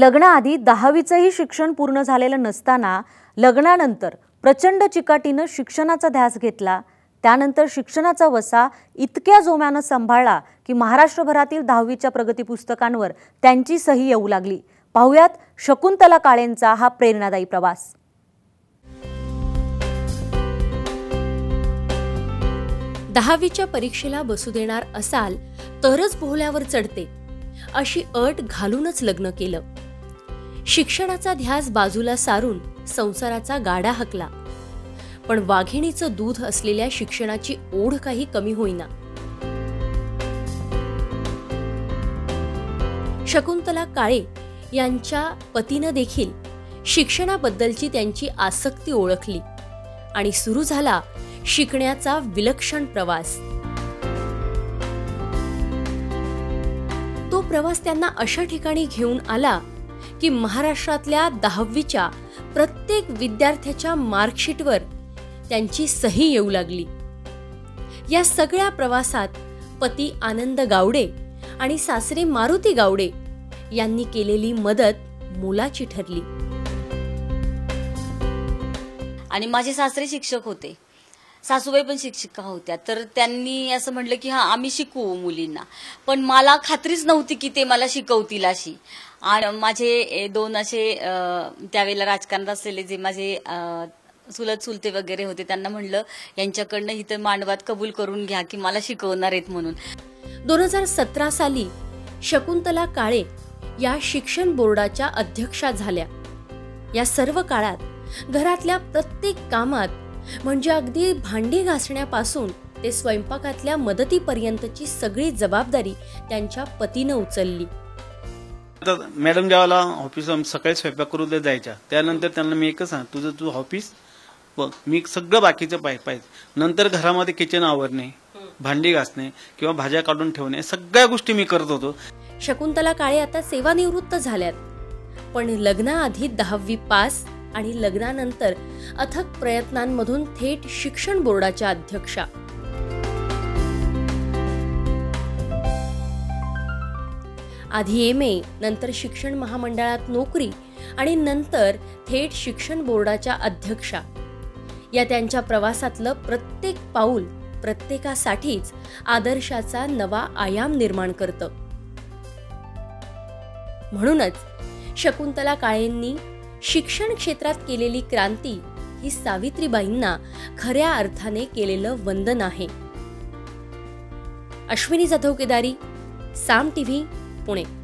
लग्नाआधी दहावीचंही शिक्षण पूर्ण झालेलं नसताना लग्नानंतर प्रचंड चिकाटीनं शिक्षणाचा ध्यास घेतला। त्यानंतर शिक्षणाचा वसा इतक्या जोमानं सांभाळला की महाराष्ट्रभरातील दहावीच्या प्रगती पुस्तकांवर त्यांची सही येऊ लागली। पाहुयात शकुंतला काळेंचा हा प्रेरणादायी प्रवास। दहावीच्या परीक्षेला बसू देणार असाल तरच भोल्यावर चढते अशी अट घालूनच लग्न केलं। शिक्षणाचा ध्यास बाजूला सारून संसाराचा गाडा हाकला, पण वाघिणीचं दूध असलेल्या शिक्षणाची ओढ काही कमी होईना। शकुंतला काळे यांच्या पतीनं देखील शिक्षणाबद्दलची त्यांची आसक्ती ओळखली आणि सुरू झाला शिकण्याचा विलक्षण प्रवास। तो प्रवास त्यांना अशा ठिकाणी घेऊन आला की महाराष्ट्रातल्या दहावीच्या प्रत्येक विद्यार्थ्याच्या मार्कशीटवर त्यांची सही येऊ लागली। या सगळ्या प्रवासात पती आनंद गावडे आणि सासरे मारुती गावडे यांनी केलेली मदत मोलाची ठरली। आणि माझे सासरे शिक्षक होते, सासूबाई पण शिक्षिका होत्या, तर त्यांनी असं म्हटलं की हां आम्ही शिकवू मुलींना, पण मला खात्रीच नव्हती की ते मला शिकवतील अशी। आणि माझे दोन असे त्यावेळेला राजकारणात असलेले जे माझे चुलत चुलते वगैरे होते त्यांना म्हटलं यांच्याकडनं इथं मांडवात कबूल करून घ्या की मला शिकवणार आहेत म्हणून। 2017 साली शकुंतला काळे या शिक्षण बोर्डाच्या अध्यक्षा झाल्या। या सर्व काळात घरातल्या प्रत्येक कामात म्हणजे अगदी भांडी घासण्यापासून ते स्वयंपाकातल्या मदतीपर्यंतची सगळी जबाबदारी त्यांच्या पतीने उचलली। मॅडम जेव्हा ऑफिस सकाळी स्वयंपाक करू दे जायच्या, त्यानंतर त्यांना मी एकच सांग तुझं तू ऑफिस बघ, मी सगळं बाकीचं पाहिजे। नंतर घरामध्ये किचन आवरणे, भांडी घासणे किंवा भाज्या काढून ठेवणे सगळ्या गोष्टी मी करत होतो। शकुंतला काळे आता सेवानिवृत्त झाल्यात, पण लग्नाआधी दहावी पास आणि लग्नानंतर अथक प्रयत्नांमधून थेट शिक्षण बोर्डाच्या अध्यक्षा। आधी MA, नंतर शिक्षण महामंडळात नोकरी आणि नंतर थेट शिक्षण बोर्डाच्या अध्यक्षा। या त्यांच्या प्रवासातलं प्रत्येक पाऊल प्रत्येकासाठीच आदर्शाचा नवा आयाम निर्माण करतं। म्हणूनच शकुंतला काळेंनी शिक्षण क्षेत्रात केलेली क्रांती ही सावित्रीबाईंना खऱ्या अर्थाने केलेलं वंदन आहे। अश्विनी जाधव, केदारी साम, टीव्ही पुणे।